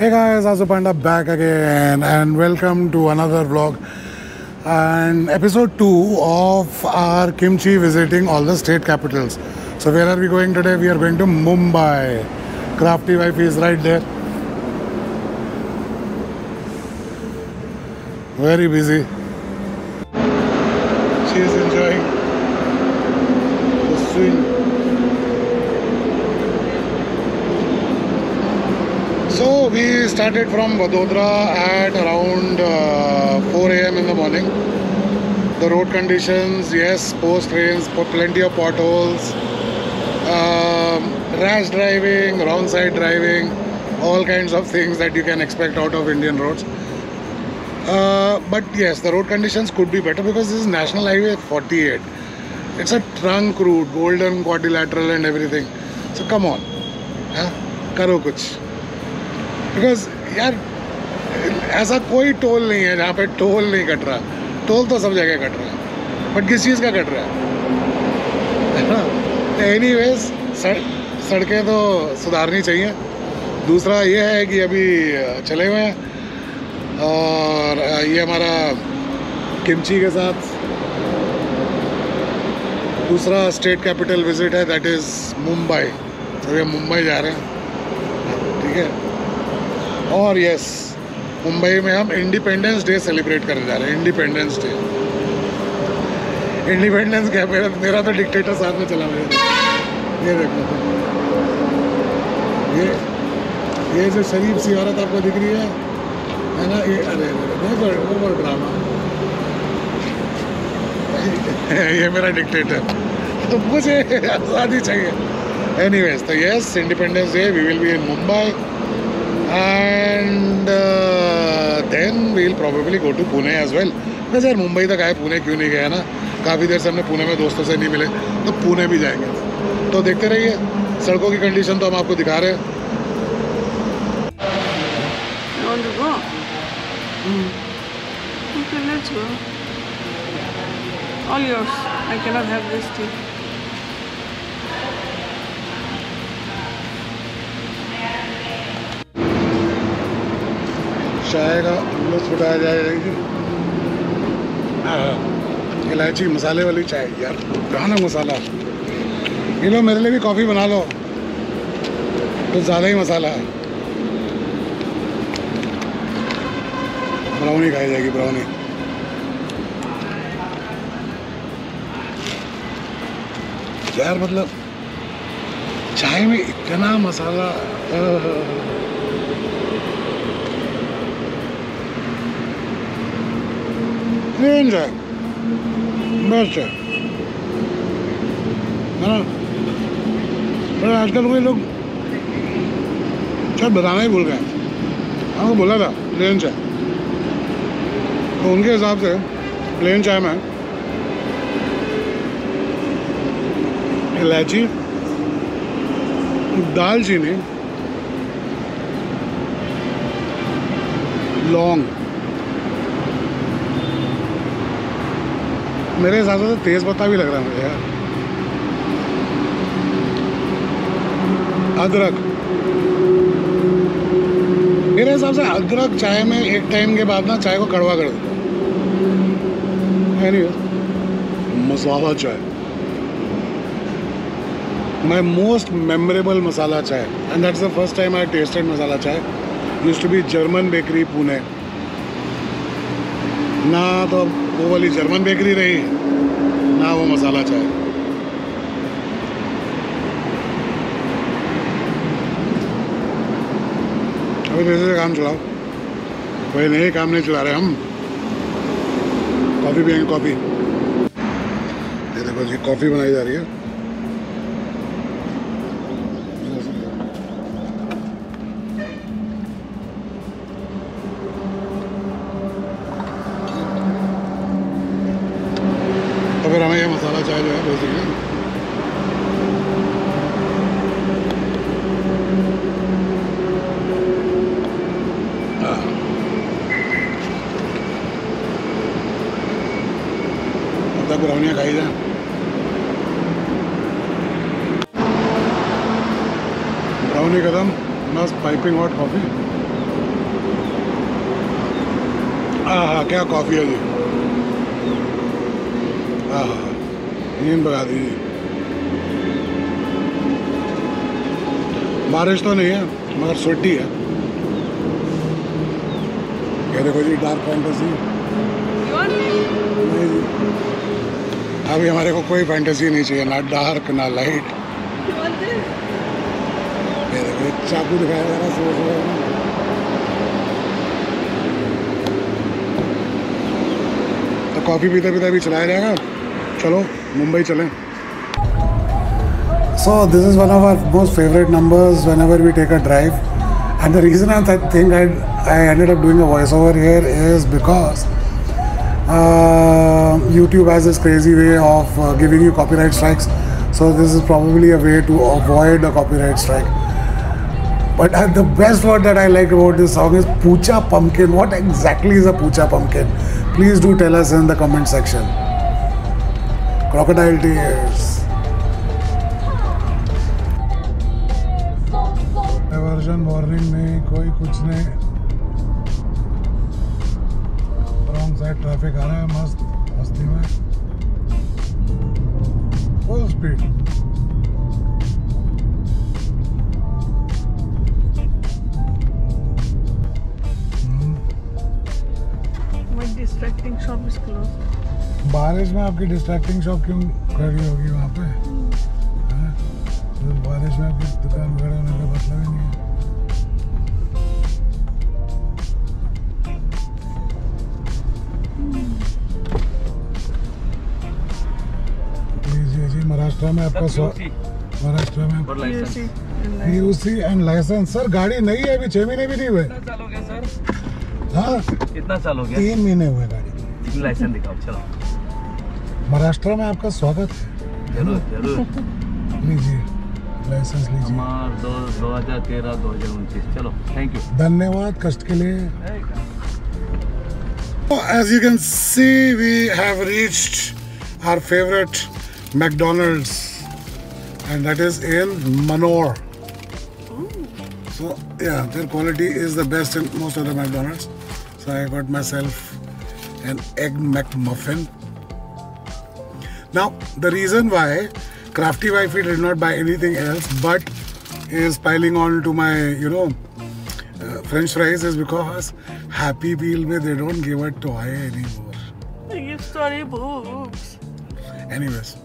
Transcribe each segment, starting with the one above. Hey guys, Azu Panda back again and welcome to another vlog and episode 2 of our Kimchi visiting all the state capitals. So where are we going today? We are going to Mumbai. Crafty wife is right there. Very busy. She is enjoying the swing. So we started from Vadodara at around 4 AM in the morning. The road conditions, yes, post rains, plenty of potholes, rash driving, wrong side driving, all kinds of things that you can expect out of Indian roads. But yes, the road conditions could be better because this is National Highway 48. It's a trunk route, golden quadrilateral and everything. So come on, karo kuch. Because यार ऐसा कोई toll नहीं है जहाँ पे toll नहीं cut रहा. Toll तो सब जगह कट रहा है बट किस चीज़ का कट रहा है ना. एनी वेज सड़कें तो सुधारनी चाहिए. दूसरा ये है कि अभी चले हुए हैं और ये हमारा किमची के साथ दूसरा स्टेट कैपिटल विजिट है, दैट इज़ मुंबई. तो ये मुंबई जा रहे हैं, ठीक है. और यस, मुंबई में हम इंडिपेंडेंस डे सेलिब्रेट करने जा रहे हैं. इंडिपेंडेंस डे, इंडिपेंडेंस क्या, मेरा तो डिक्टेटर साथ में चला गया. ये देखो, ये जो शरीफ सी औरत आपको दिख रही है ना, ये अरे वो ड्रामा. ये मेरा डिक्टेटर, तो मुझे आज़ादी चाहिए. एनीवेज, तो yes, independence day we will be in Mumbai and then we'll probably go to Pune as well. Because यार मुंबई तक आए, पुणे क्यों नहीं गया ना. काफ़ी देर से हमने पुणे में दोस्तों से नहीं मिले, तो पुणे भी जाएंगे. तो देखते रहिए, सड़कों की कंडीशन तो हम आपको दिखा रहे हैं. Okay, let's go. All yours. I cannot have this tea. चाय का लुत्फ उठाया जाएगी. इलायची मसाले वाली चाय, यार पुराना मसाला. ये लो, मेरे लिए भी कॉफ़ी बना लो, तो ज़्यादा ही मसाला है. ब्राउनी खाई जाएगी, ब्राउनी. यार मतलब चाय में इतना मसाला. रेंज है, बेस्ट है ना. पर आजकल कोई लोग शायद बताना ही भूल गए. हमको बोला था प्लेन चाय, तो उनके हिसाब से प्लेन चाय में इलायची, दालचीनी, लौंग, मेरे हिसाब से तेज पत्ता भी लग रहा है मुझे यार, अदरक. मेरे हिसाब से अदरक चाय में एक टाइम के बाद ना चाय को कड़वा कर देता है. नहीं, मसाला चाय, my most memorable masala chai, and that's the first time I tasted masala chai, used to be German bakery Pune. ना तो वो वाली जर्मन बेकरी रही है, ना वो मसाला चाय. अभी जैसे से काम चलाओ, कोई नहीं, काम नहीं चला रहे हम. कॉफ़ी पियेंगे, कॉफ़ी. ये देखो जी, कॉफ़ी बनाई जा रही है. ब्राउनी कदम, मस्त पाइपिंग हॉट कॉफ़ी. हाँ हाँ क्या कॉफ़ी है जी। हाँ हाँ नींद भगा दी जी। बारिश तो नहीं है मगर स्वेटी है। क्या देखो जी डार्क फैंटेसी नहीं जी। अभी हमारे को कोई फैंटेसी नहीं चाहिए, ना डार्क ना लाइट। ये देखो चाकू दिखाया जा रहा है। कॉफ़ी पीते पीते भी चलाया जाएगा। चलो मुंबई चलें। So this is one of our most favourite numbers whenever we take a drive and the reason I think I ended up doing a voice over here is because YouTube has this crazy way of giving you copyright strikes. So this is probably a way to avoid a copyright strike. But the best word that I like about this song is Poocha Pumpkin. What exactly is a Poocha Pumpkin? Please do tell us in the comment section. Crocodile tears. Diversion warning नहीं, कोई कुछ नहीं। Wrong side traffic आ रहा है मस्त मस्ती में। Full speed. Distracting shop is close. बारिश में आपकी डिस्ट्रैक्टिंग शॉप क्यों खड़ी होगी वहाँ पे? बारिश में आपकी दुकान खड़े होने का मतलब ही नहीं है। जी महाराष्ट्र में आपका महाराष्ट्र में यूसी एंड लाइसेंस। सर गाड़ी नई है अभी, 6 महीने भी नहीं हुए। हाँ कितना साल हो गया? 3 महीने हुए गाड़ी। लाइसेंस दिखाओ। चलो महाराष्ट्र में आपका स्वागत है। जरूर जरूर लीजिए लाइसेंस लीजिए। 2013-2029। चलो थैंक यू, धन्यवाद कष्ट के लिए। As you can see we have reached our favourite McDonald's and that is in Manor. So yeah, their quality is the best in most of the McDonald's. So I got myself an egg McMuffin. Now the reason why Crafty Wifey did not buy anything else but is piling on to my French fries is because Happy Meal में they don't give a toy anymore. They give storybooks. Anyways,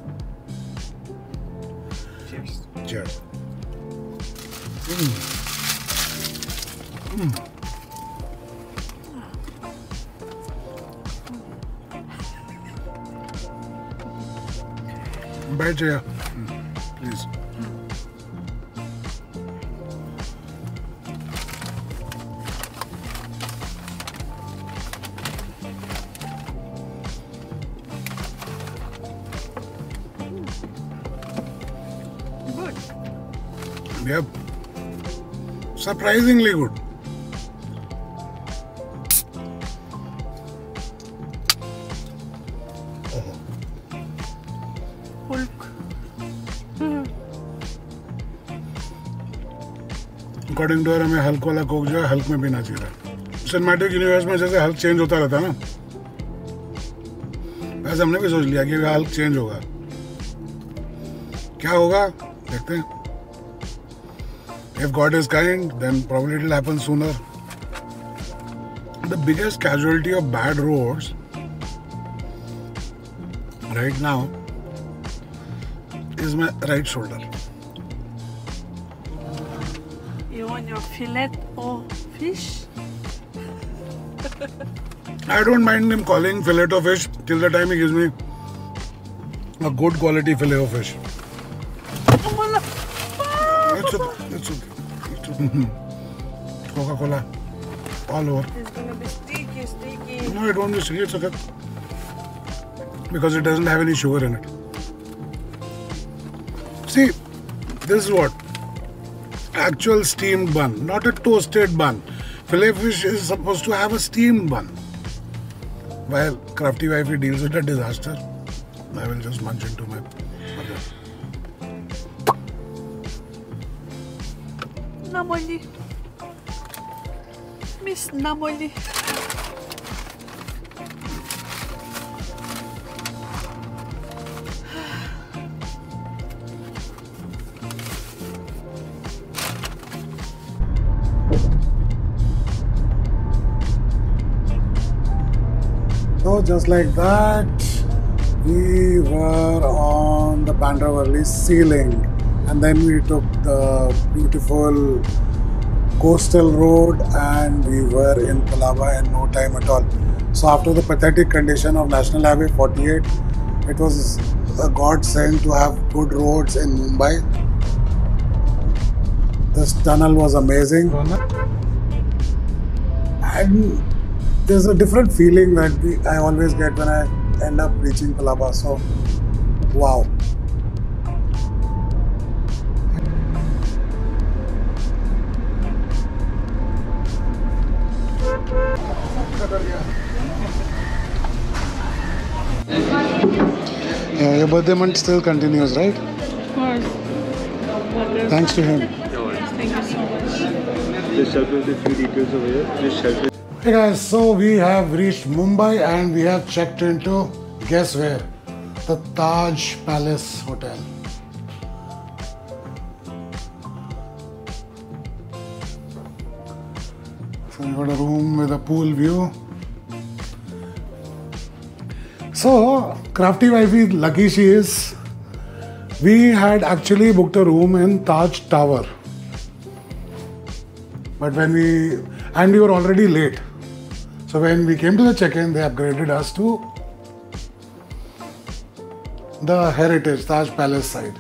cheers. Cheers. Bite here, please. Good. Yep. Surprisingly good. According to हमें Hulk वाला Coke जो है Hulk में पीना चाहिए। Cinematic universe में जैसे हल्क चेंज होता रहता है ना, वैसे हमने भी सोच लिया कि हल्क चेंज होगा। क्या होगा देखते हैं। If God is kind then probably it will happen sooner. The biggest casualty of bad roads right now is my right shoulder. You want your fillet or fish? I don't mind him calling fillet or fish till the time he gives me a good quality fillet or fish. It's okay. Coca-Cola all over. It's gonna be sticky. No, it won't be sticky. It's okay because it doesn't have any sugar in it. See, this is what. Actual steamed bun, not a toasted bun. Fillet fish is supposed to have a steamed bun. While Crafty Wifey deals with a disaster, I will just munch into my burger. Namoli, Miss Namoli. So just like that, we were on the Bandra-Worli Sea Link, and then we took the beautiful coastal road and we were in Palawa in no time at all. So after the pathetic condition of National Highway 48, it was a godsend to have good roads in Mumbai. This tunnel was amazing. And there's a different feeling that I always get when I end up reaching Kalaba. So, wow. Yeah, your birthday month still continues, right? Of course. Thanks to him. Thank you so much. Just help us with a few details over here. Just help us. Hey guys, so we have reached Mumbai and we have checked into, guess where? The Taj Palace Hotel. So we got a room with a pool view. So crafty wifey, lucky she is. We had actually booked a room in Taj Tower, but we were already late. So when we came to the check-in, they upgraded us to the heritage Taj Palace side.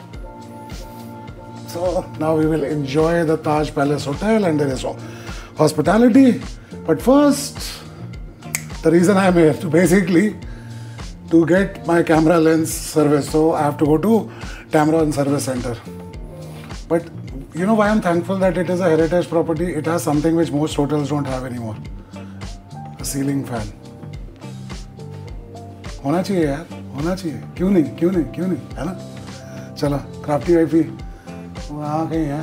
So now we will enjoy the Taj Palace Hotel and the rest of hospitality. But first, the reason I'm here to basically to get my camera lens service. So I have to go to Tamron service center. But you know why I'm thankful that it is a heritage property? It has something which most hotels don't have anymore. A ceiling fan. होना चाहिए यार, होना चाहिए. क्यों नहीं, क्यों नहीं, क्यों नहीं, है ना? चलो, क्राफ्टी वाइफी वहाँ कहीं है,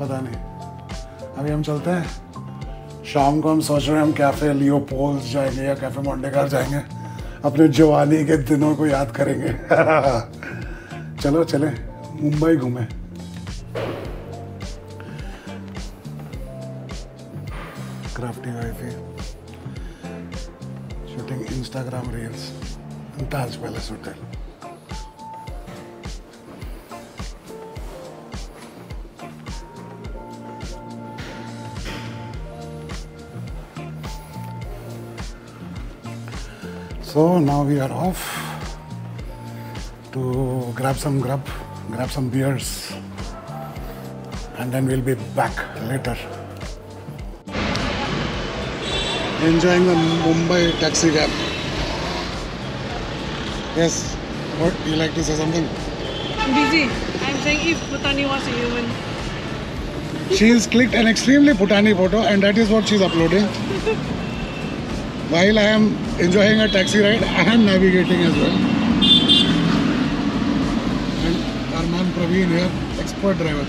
पता नहीं. अभी हम चलते हैं. शाम को हम सोच रहे हैं हम कैफे लियोपोल्ड्स जाएंगे या कैफे मोंडेगार जाएंगे. अपने जवानी के दिनों को याद करेंगे. चलो चले मुंबई घूमें. Crafty wifey shooting Instagram reels in Taj Palace Hotel. So now we are off to grab some beers, and then we'll be back later. Enjoying the Mumbai taxi cab. Yes. What? You like to say something? Busy. I'm saying if Bhutani was a human. She's clicked an extremely Bhutani photo and that is what she's uploading. While I am enjoying a taxi ride, I am navigating as well. And Arman Praveen here, expert driver.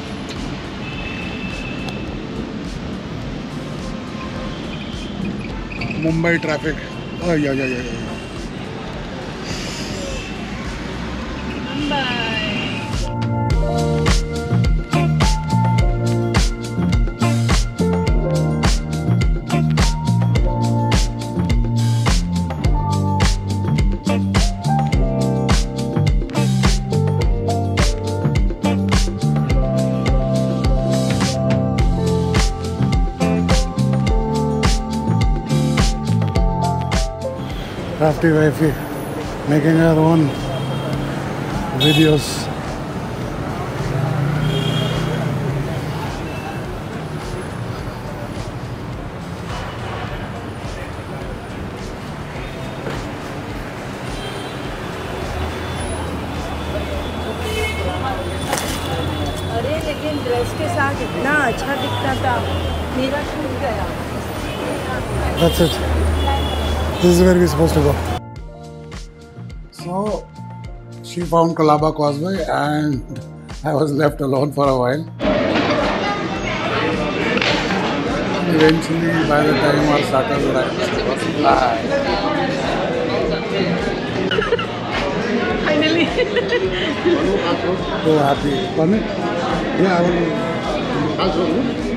Mumbai traffic. Oh yeah. Mumbai. Crafty wifey making her own videos. अरे लेकिन dress के साथ इतना अच्छा दिखता था, मेरा छूट गया. That's it. This is where we're supposed to go. So she found Kalaba Causeway and I was left alone for a while. Eventually by the time our starters arrived, it was live. Finally. So happy. Funny? Yeah, I will. Finally.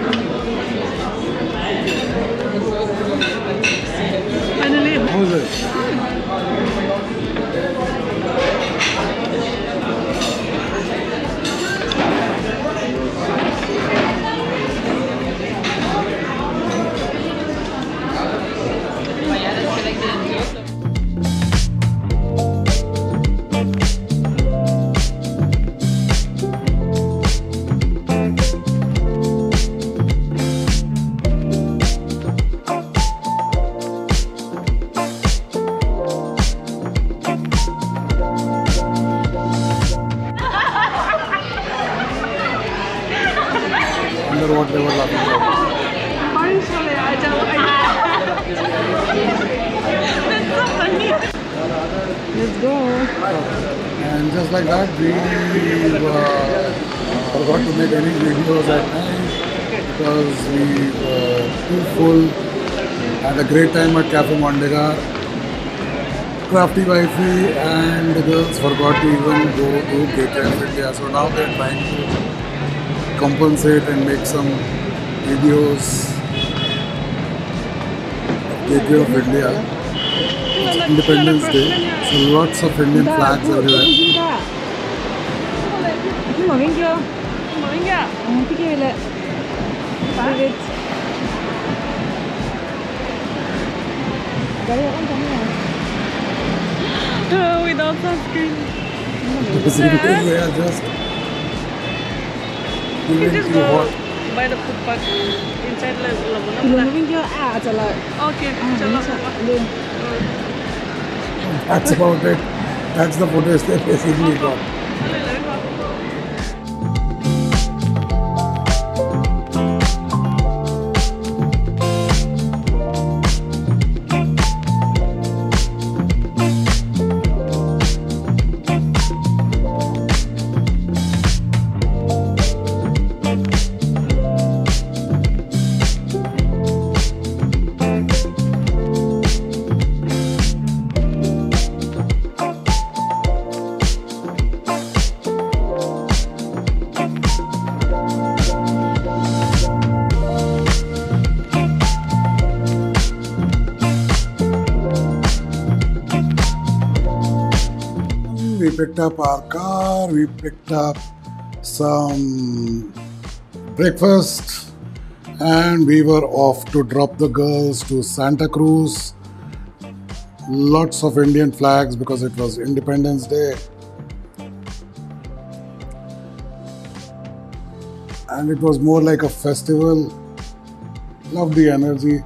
And just like that, we forgot to make any videos at night because we were too full. Had a great time at Cafe Mondegar. Crafty wifey and the girls forgot to even go to KKF India. So now they're trying to compensate and make some videos at KKF India. It's Independence Day, so lots of Indian flags everywhere. Oh, without sunscreen. We are just even too hot. By the footpath inside the okay. That's about it. That's the photos they basically got. We picked up our car, we picked up some breakfast and we were off to drop the girls to Santa Cruz. Lots of Indian flags because it was Independence Day. And it was more like a festival. Love the energy.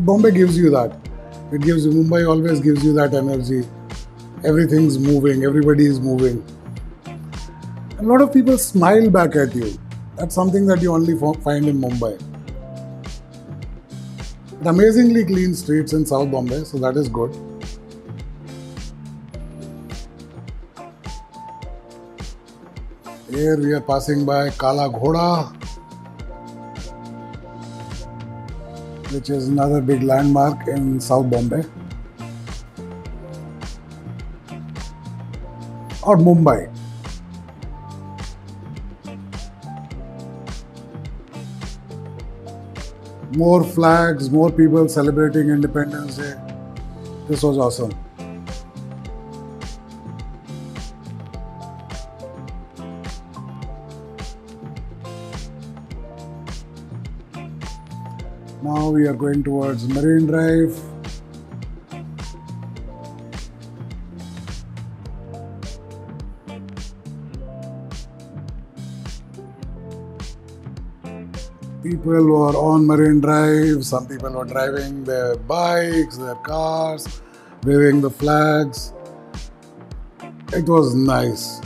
Bombay gives you that. It gives you, Mumbai always gives you that energy. Everything's moving, everybody is moving. A lot of people smile back at you. That's something that you only find in Mumbai. But amazingly clean streets in South Bombay, so that is good. Here we are passing by Kala Ghoda, which is another big landmark in South Bombay or Mumbai. More flags, more people celebrating Independence Day. This was awesome. Now we are going towards Marine Drive. People were on Marine Drive. Some people were driving their bikes, their cars, waving the flags. It was nice.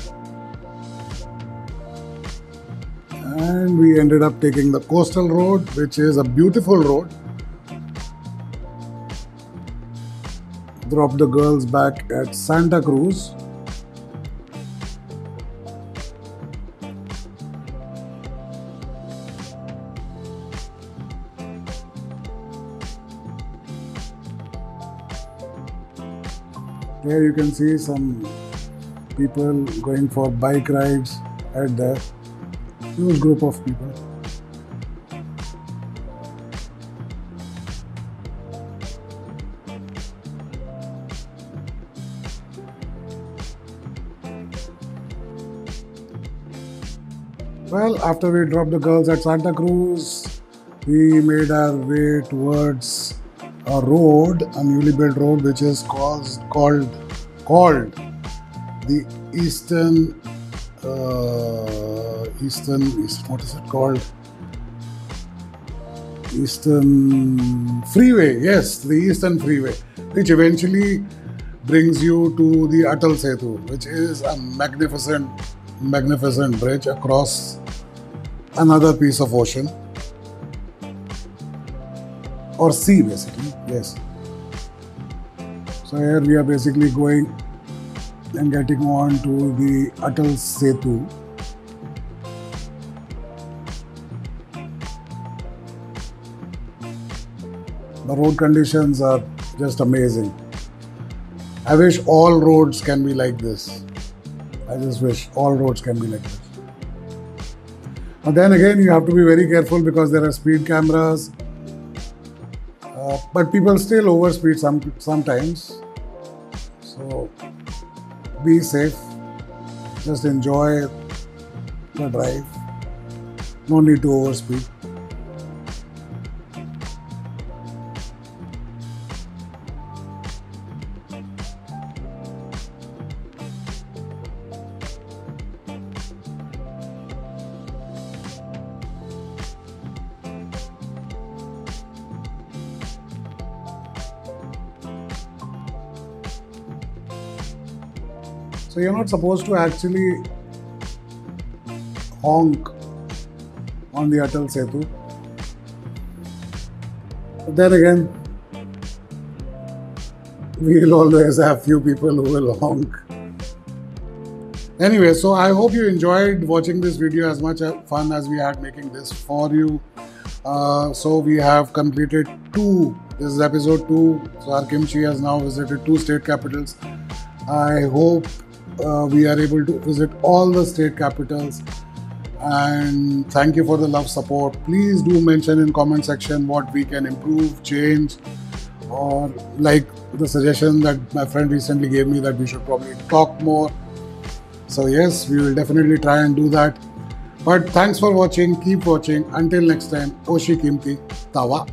And we ended up taking the coastal road, which is a beautiful road. Dropped the girls back at Santa Cruz. There you can see some people going for bike rides at the huge group of people. Well, after we dropped the girls at Santa Cruz, we made our way towards a road, a newly built road, which is called the Eastern Freeway. Yes, the Eastern Freeway, which eventually brings you to the Atal Setu, which is a magnificent bridge across another piece of ocean or sea, basically. Yes. So here we are basically going and getting on to the Atal Setu. The road conditions are just amazing. I wish all roads can be like this. I just wish all roads can be like this. But then again, you have to be very careful because there are speed cameras. But people still overspeed sometimes. So be safe. Just enjoy the drive. No need to overspeed. So you're not supposed to actually honk on the Atal Setu. But then again, we'll always have few people who will honk. Anyway, so I hope you enjoyed watching this video as much fun as we had making this for you. So we have completed two. This is episode 2. So our Kimchi has now visited 2 state capitals. I hope we are able to visit all the state capitals, and thank you for the love, support. Please do mention in comment section what we can improve, change, or like the suggestion that my friend recently gave me that we should probably talk more. So yes, we will definitely try and do that. But thanks for watching, keep watching. Until next time, Oshi Kimti Tawa.